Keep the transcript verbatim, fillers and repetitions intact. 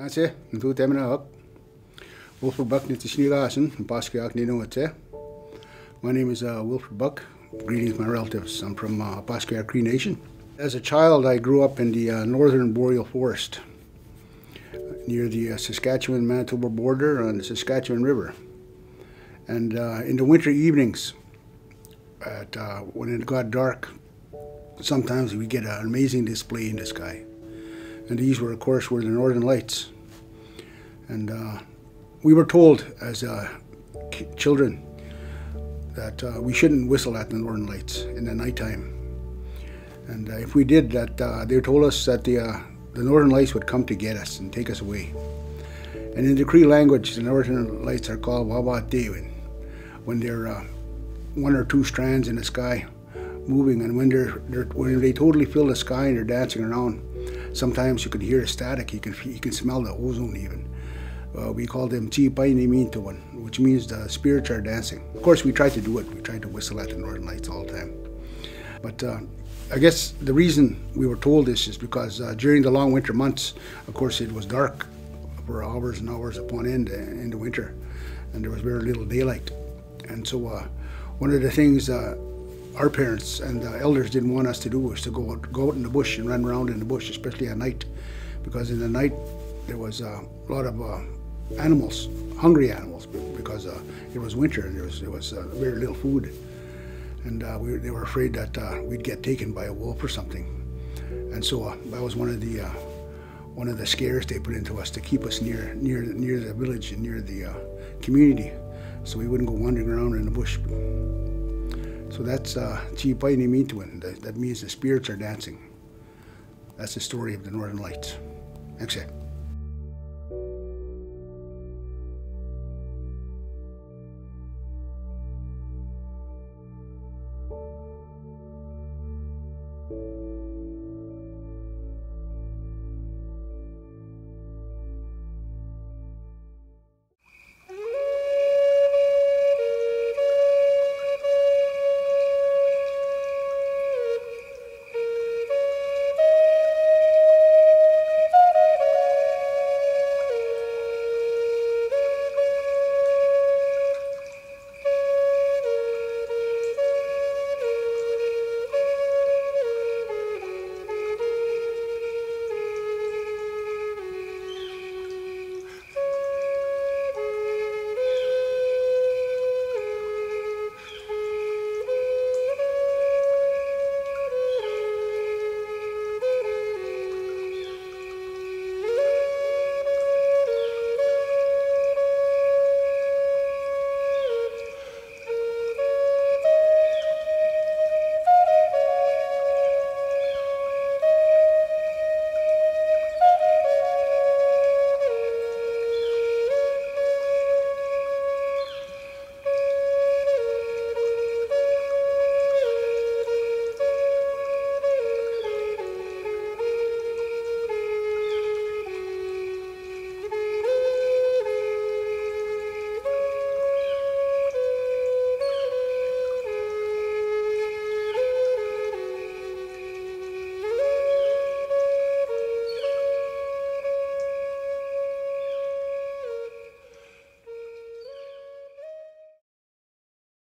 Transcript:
That's it. I'm two time up. Wilfred Buck nit Sneegassen from Pasquia Cree Nation. My name is uh, Wilfred Buck. Greetings, my relatives. I'm from uh, Pasquia Cree Nation. As a child, I grew up in the uh, northern boreal forest near the uh, Saskatchewan-Manitoba border on the Saskatchewan River. And uh, in the winter evenings, at, uh, when it got dark, sometimes we get an amazing display in the sky. And these were, of course, were the Northern Lights. And uh, we were told as uh, children that uh, we shouldn't whistle at the Northern Lights in the nighttime. And uh, if we did that, uh, they told us that the, uh, the Northern Lights would come to get us and take us away. And in the Cree language, the Northern Lights are called wawat dewin, when they're uh, one or two strands in the sky moving, and when they're, they're when they totally fill the sky and they're dancing around, sometimes you could hear a static, you can you can smell the ozone even. Uh, we call them Chipay Nimituin, which means the spirits are dancing. Of course, we tried to do it. We tried to whistle at the Northern Lights all the time. But uh, I guess the reason we were told this is because uh, during the long winter months, of course, it was dark for hours and hours upon end in the winter, and there was very little daylight. And so uh, one of the things uh, our parents and the elders didn't want us to do was to go out, go out in the bush and run around in the bush, especially at night, because in the night there was uh, a lot of uh, animals, hungry animals, because uh, it was winter and there was, there was uh, very little food. And uh, we, they were afraid that uh, we'd get taken by a wolf or something. And so uh, that was one of the uh, one of the scares they put into us to keep us near near near the village and near the uh, community, so we wouldn't go wandering around in the bush. So that's Chipay Nimituin. That means the spirits are dancing. That's the story of the Northern Lights. Thanks.